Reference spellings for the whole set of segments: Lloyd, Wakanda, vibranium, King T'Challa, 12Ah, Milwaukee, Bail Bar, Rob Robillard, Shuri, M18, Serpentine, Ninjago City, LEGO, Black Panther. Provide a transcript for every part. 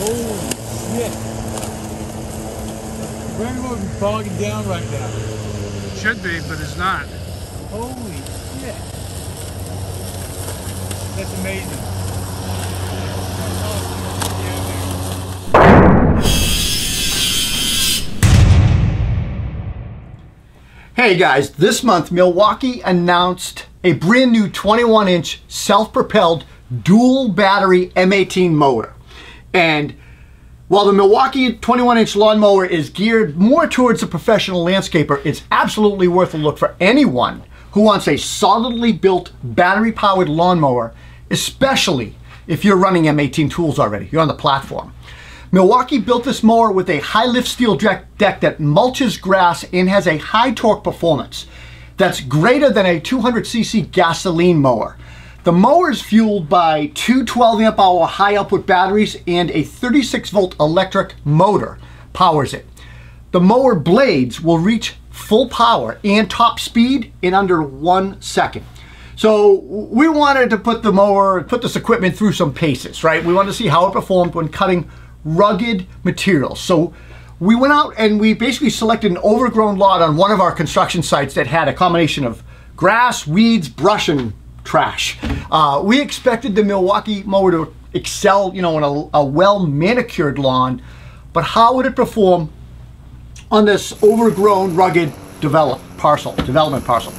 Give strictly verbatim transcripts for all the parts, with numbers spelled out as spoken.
Holy shit. Rainbow would be bogging down right now. Should be, but it's not. Holy shit. That's amazing. Hey guys, this month Milwaukee announced a brand new twenty-one inch self-propelled dual battery M eighteen mower. And while the Milwaukee twenty-one inch lawnmower is geared more towards a professional landscaper, it's absolutely worth a look for anyone who wants a solidly built battery-powered lawnmower, especially if you're running M eighteen tools already, you're on the platform. Milwaukee built this mower with a high lift steel deck that mulches grass and has a high torque performance that's greater than a two hundred C C gasoline mower. The mower is fueled by two twelve amp hour high output batteries and a thirty-six volt electric motor powers it. The mower blades will reach full power and top speed in under one second. So we wanted to put the mower, put this equipment through some paces, right? We wanted to see how it performed when cutting rugged materials. So we went out and we basically selected an overgrown lot on one of our construction sites that had a combination of grass, weeds, brush, and trash. Uh, we expected the Milwaukee mower to excel, you know, in a, a well-manicured lawn, but how would it perform on this overgrown, rugged develop parcel, development parcel?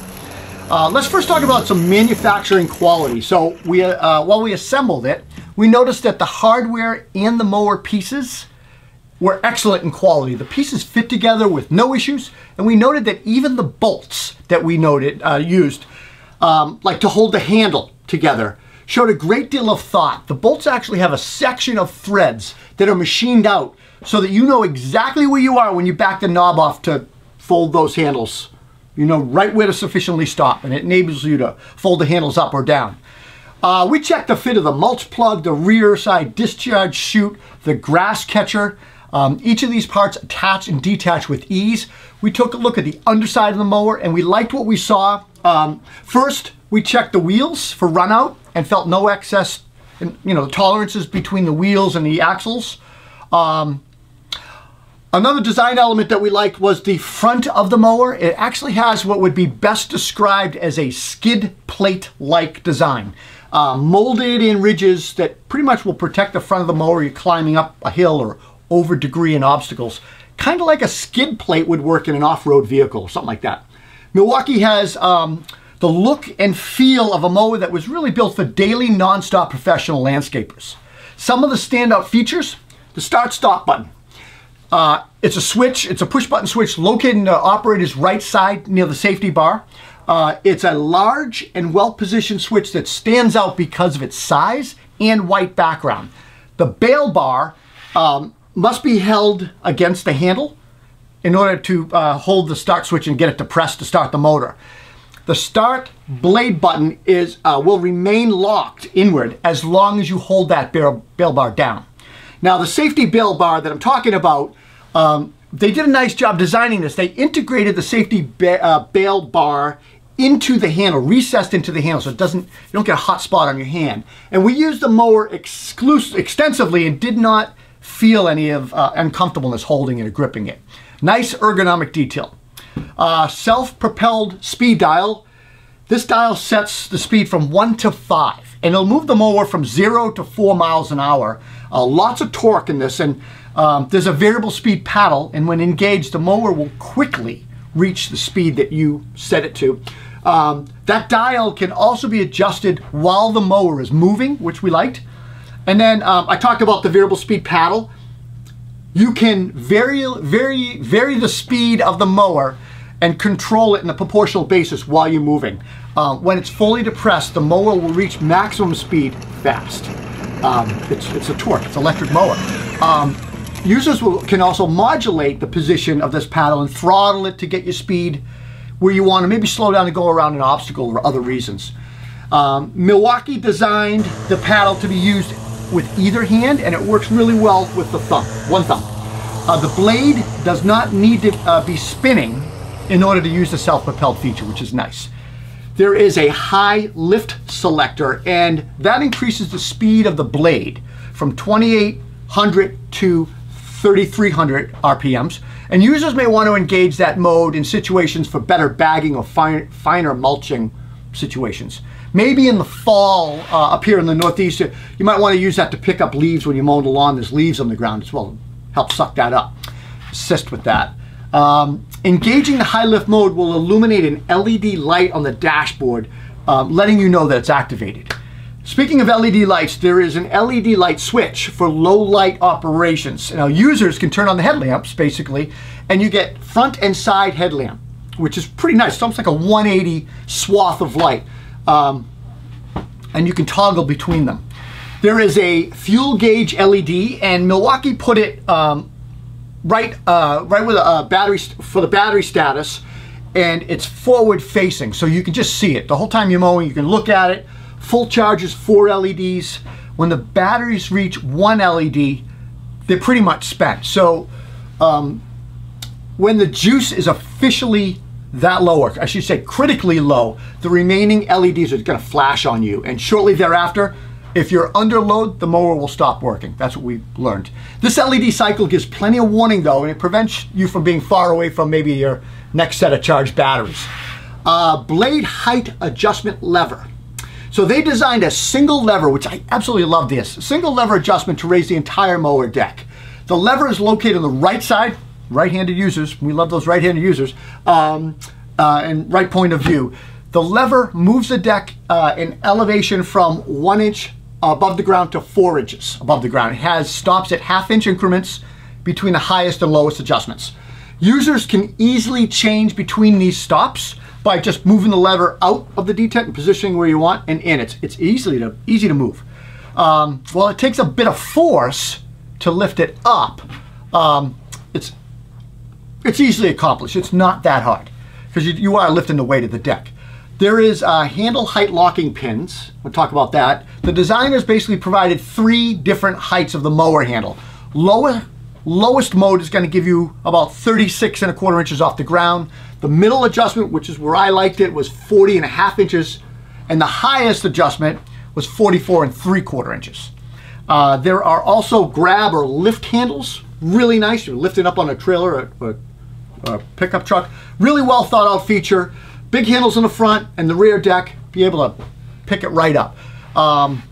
Uh, let's first talk about some manufacturing quality. So we, uh, while we assembled it, we noticed that the hardware and the mower pieces were excellent in quality. The pieces fit together with no issues, and we noted that even the bolts that we noted uh, used, um, like to hold the handle together, showed a great deal of thought. The bolts actually have a section of threads that are machined out so that you know exactly where you are when you back the knob off to fold those handles. You know right where to sufficiently stop, and it enables you to fold the handles up or down. Uh, we checked the fit of the mulch plug, the rear side discharge chute, the grass catcher. Um, each of these parts attach and detach with ease. We took a look at the underside of the mower and we liked what we saw. Um, first, we checked the wheels for run out and felt no excess, and, you know, the tolerances between the wheels and the axles. Um, Another design element that we liked was the front of the mower. It actually has what would be best described as a skid plate-like design. Uh, molded in ridges that pretty much will protect the front of the mower you're climbing up a hill or over debris and obstacles. Kind of like a skid plate would work in an off-road vehicle or something like that. Milwaukee has um, the look and feel of a mower that was really built for daily, non-stop professional landscapers. Some of the standout features, the start-stop button. Uh, it's a switch, it's a push button switch located in the operator's right side near the safety bar. Uh, it's a large and well-positioned switch that stands out because of its size and white background. The bail bar um, must be held against the handle in order to uh, hold the start switch and get it to press to start the motor. The start blade button is uh, will remain locked inward as long as you hold that bail, bail bar down. Now the safety bail bar that I'm talking about, um, they did a nice job designing this. They integrated the safety ba uh, bail bar into the handle, recessed into the handle, so it doesn't, you don't get a hot spot on your hand. And we used the mower exclus extensively and did not feel any of uh, uncomfortableness holding it or gripping it. Nice ergonomic detail. Uh, self-propelled speed dial. This dial sets the speed from one to five. And it'll move the mower from zero to four miles an hour. Uh, lots of torque in this, and um, there's a variable speed paddle, and when engaged, the mower will quickly reach the speed that you set it to. Um, that dial can also be adjusted while the mower is moving, which we liked. And then um, I talked about the variable speed paddle. You can vary, vary, vary the speed of the mower and control it in a proportional basis while you're moving. Uh, when it's fully depressed, the mower will reach maximum speed fast. Um, it's, it's a torque, it's an electric mower. Um, users will, can also modulate the position of this paddle and throttle it to get your speed where you want to, maybe slow down and go around an obstacle or other reasons. Um, Milwaukee designed the paddle to be used with either hand, and it works really well with the thumb, one thumb. Uh, the blade does not need to uh, be spinning in order to use the self-propelled feature, which is nice. There is a high lift selector, and that increases the speed of the blade from twenty-eight one hundred to thirty-three hundred R P Ms, and users may want to engage that mode in situations for better bagging or fine, finer mulching situations. Maybe in the fall uh, up here in the Northeast, you might want to use that to pick up leaves when you mow the lawn. There's leaves on the ground as well. Help suck that up, assist with that. Um, engaging the high lift mode will illuminate an L E D light on the dashboard, um, letting you know that it's activated. Speaking of L E D lights, there is an L E D light switch for low light operations. Now, users can turn on the headlamps basically, and you get front and side headlamp, which is pretty nice. It's almost like a one eighty swath of light, um, and you can toggle between them. There is a fuel gauge L E D, and Milwaukee put it um, right, uh, right with a battery for the battery status, and it's forward facing, so you can just see it the whole time you're mowing. You can look at it. Full charge is four L E Ds. When the batteries reach one L E D, they're pretty much spent. So um, when the juice is officially that low, or I should say critically low, the remaining L E Ds are gonna flash on you. And shortly thereafter, if you're under load, the mower will stop working. That's what we learned. This L E D cycle gives plenty of warning though, and it prevents you from being far away from maybe your next set of charged batteries. Uh, blade height adjustment lever. So they designed a single lever, which I absolutely love this, a single lever adjustment to raise the entire mower deck. The lever is located on the right side, right-handed users, we love those right-handed users, um, uh, and right point of view. The lever moves the deck uh, in elevation from one inch above the ground to four inches above the ground. It has stops at half inch increments between the highest and lowest adjustments. Users can easily change between these stops by just moving the lever out of the detent and positioning where you want and in it. It's easily to, easy to move. Um, well, it takes a bit of force to lift it up. Um, it's, it's easily accomplished. It's not that hard because you, you are lifting the weight of the deck. There is uh, handle height locking pins. We'll talk about that. The designers basically provided three different heights of the mower handle. Lower, lowest mode is gonna give you about thirty-six and a quarter inches off the ground. The middle adjustment, which is where I liked it, was forty and a half inches, and the highest adjustment was forty-four and three quarter inches. Uh, there are also grab or lift handles, really nice. You're lifting up on a trailer or, or a pickup truck. Really well thought out feature. Big handles in the front and the rear deck, be able to pick it right up. Um,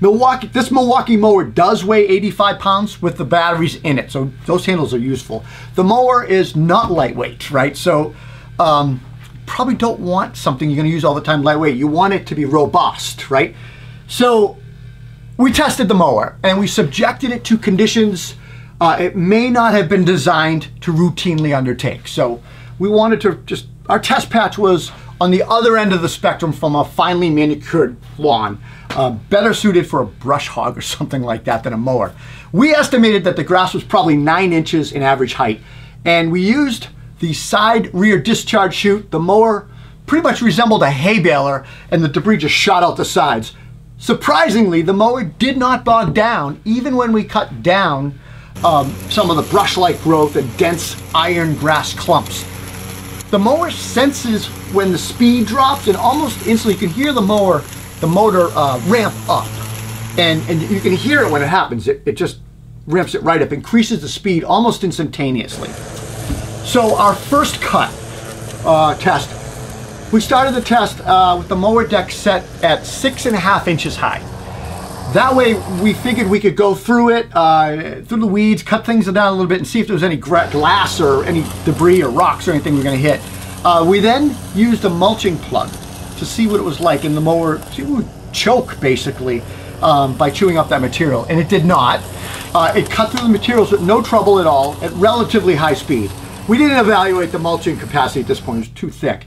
Milwaukee, this Milwaukee mower does weigh eighty-five pounds with the batteries in it, so those handles are useful. The mower is not lightweight, right? So um, probably don't want something you're gonna use all the time lightweight. You want it to be robust, right? So we tested the mower and we subjected it to conditions uh, it may not have been designed to routinely undertake. So we wanted to just, our test patch was on the other end of the spectrum from a finely manicured lawn, uh, better suited for a brush hog or something like that than a mower. We estimated that the grass was probably nine inches in average height, and we used the side rear discharge chute. The mower pretty much resembled a hay baler, and the debris just shot out the sides. Surprisingly, the mower did not bog down, even when we cut down um, some of the brush-like growth and dense iron grass clumps. The mower senses when the speed drops, and almost instantly you can hear the mower, the motor uh, ramp up. And, and you can hear it when it happens. It, it just ramps it right up, increases the speed almost instantaneously. So our first cut uh, test, we started the test uh, with the mower deck set at six and a half inches high. That way we figured we could go through it, uh, through the weeds, cut things down a little bit and see if there was any glass or any debris or rocks or anything we were gonna hit. Uh, we then used a mulching plug to see what it was like in the mower. See, it would choke basically um, by chewing up that material, and it did not. Uh, it cut through the materials with no trouble at all at relatively high speed. We didn't evaluate the mulching capacity at this point, it was too thick.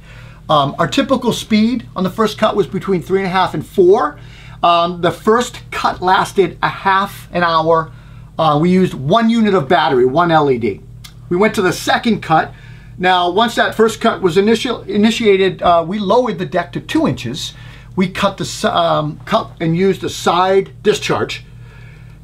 Um, our typical speed on the first cut was between three and a half and four. Um, the first cut lasted a half an hour. Uh, we used one unit of battery, one L E D. We went to the second cut. Now, once that first cut was initial, initiated, uh, we lowered the deck to two inches. We cut the um, cut and used the side discharge.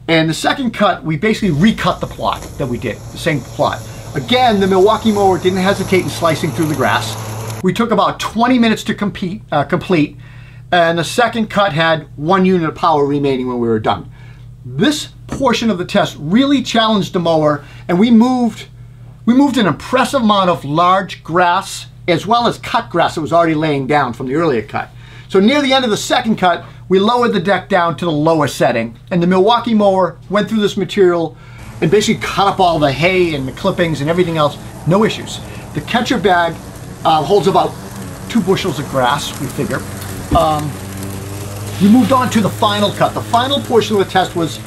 And the second cut, we basically recut the plot that we did, the same plot. Again, the Milwaukee mower didn't hesitate in slicing through the grass. We took about twenty minutes to compete, uh, complete. And the second cut had one unit of power remaining when we were done. this portion of the test really challenged the mower, and we moved we moved an impressive amount of large grass as well as cut grass that was already laying down from the earlier cut. So near the end of the second cut, we lowered the deck down to the lower setting, and the Milwaukee mower went through this material and basically cut up all the hay and the clippings and everything else, no issues. The catcher bag uh, holds about two bushels of grass, we figure. Um, we moved on to the final cut. The final portion of the test was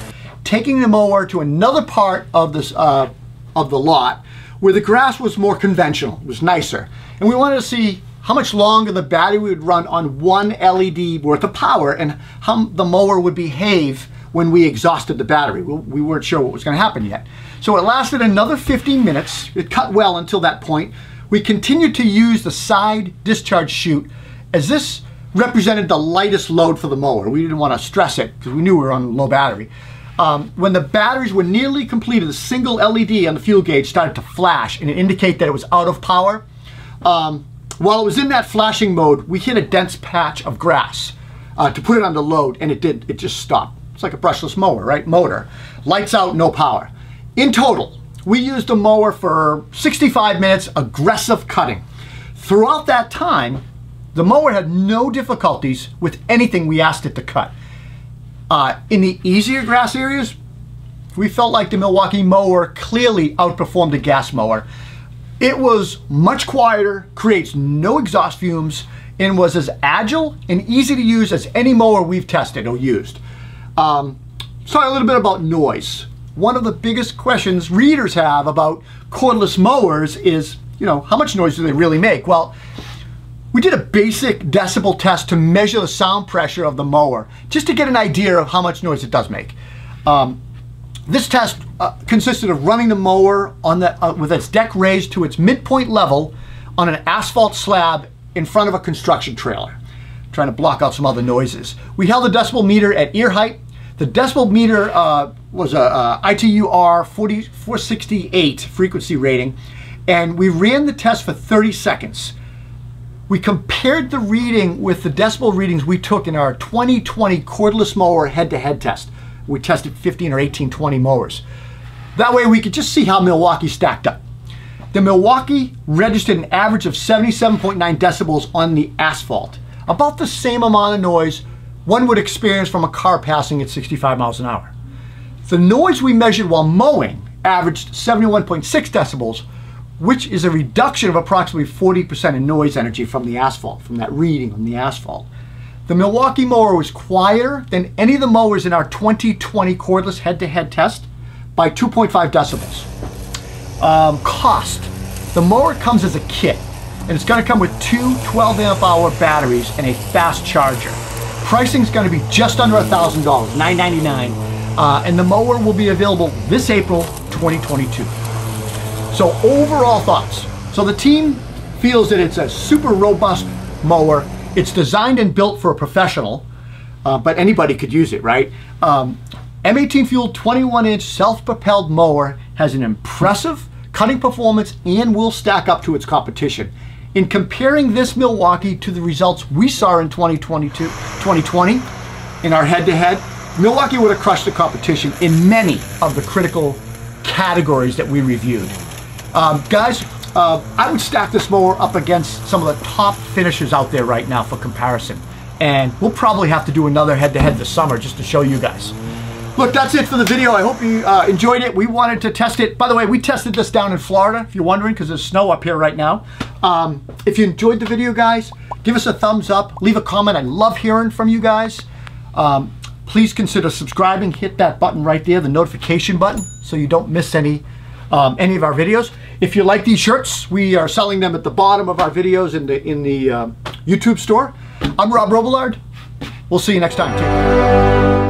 taking the mower to another part of this uh, of the lot where the grass was more conventional, it was nicer. And we wanted to see how much longer the battery would run on one L E D worth of power and how the mower would behave when we exhausted the battery. We weren't sure what was going to happen yet. So it lasted another fifteen minutes. It cut well until that point. We continued to use the side discharge chute as this represented the lightest load for the mower. We didn't want to stress it because we knew we were on low battery. Um, when the batteries were nearly completed, a single L E D on the fuel gauge started to flash and indicate that it was out of power. Um, while it was in that flashing mode, we hit a dense patch of grass uh, to put it under load, and it did, it just stopped. It's like a brushless mower, right? Motor. Lights out, no power. In total, we used the mower for sixty-five minutes, aggressive cutting. Throughout that time, the mower had no difficulties with anything we asked it to cut. Uh, in the easier grass areas, we felt like the Milwaukee mower clearly outperformed the gas mower. It was much quieter, creates no exhaust fumes, and was as agile and easy to use as any mower we've tested or used. Um, let's talk a little bit about noise. One of the biggest questions readers have about cordless mowers is, you know, how much noise do they really make? Well, we did a basic decibel test to measure the sound pressure of the mower, just to get an idea of how much noise it does make. Um, this test uh, consisted of running the mower on the, uh, with its deck raised to its midpoint level on an asphalt slab in front of a construction trailer, trying to block out some other noises. We held the decibel meter at ear height. The decibel meter uh, was a, a I T U R forty-four sixty-eight frequency rating, and we ran the test for thirty seconds. We compared the reading with the decibel readings we took in our twenty twenty cordless mower head-to-head test. We tested fifteen or eighteen twenty mowers. That way we could just see how Milwaukee stacked up. The Milwaukee registered an average of seventy-seven point nine decibels on the asphalt, about the same amount of noise one would experience from a car passing at sixty-five miles an hour. The noise we measured while mowing averaged seventy-one point six decibels, which is a reduction of approximately forty percent in noise energy from the asphalt, from that reading on the asphalt. The Milwaukee mower was quieter than any of the mowers in our twenty twenty cordless head-to-head test by two point five decibels. Um, cost. The mower comes as a kit, and it's going to come with two twelve amp hour batteries and a fast charger. Pricing is going to be just under one thousand dollars, nine ninety-nine, uh, and the mower will be available this April twenty twenty-two. So overall thoughts. So the team feels that it's a super robust mower. It's designed and built for a professional, uh, but anybody could use it, right? Um, M eighteen fueled twenty-one inch self-propelled mower has an impressive cutting performance and will stack up to its competition. In comparing this Milwaukee to the results we saw in twenty twenty-two, twenty twenty in our head-to-head, Milwaukee would have crushed the competition in many of the critical categories that we reviewed. Um, guys, uh, I would stack this mower up against some of the top finishers out there right now for comparison. And we'll probably have to do another head-to-head this summer just to show you guys. Look, that's it for the video. I hope you uh, enjoyed it. We wanted to test it. By the way, we tested this down in Florida, if you're wondering, because there's snow up here right now. Um, if you enjoyed the video, guys, give us a thumbs up. Leave a comment. I love hearing from you guys. Um, please consider subscribing. Hit that button right there, the notification button, so you don't miss any Um, any of our videos. If you like these shirts, we are selling them at the bottom of our videos in the in the um, YouTube store. I'm Rob Robillard. We'll see you next time. Take care.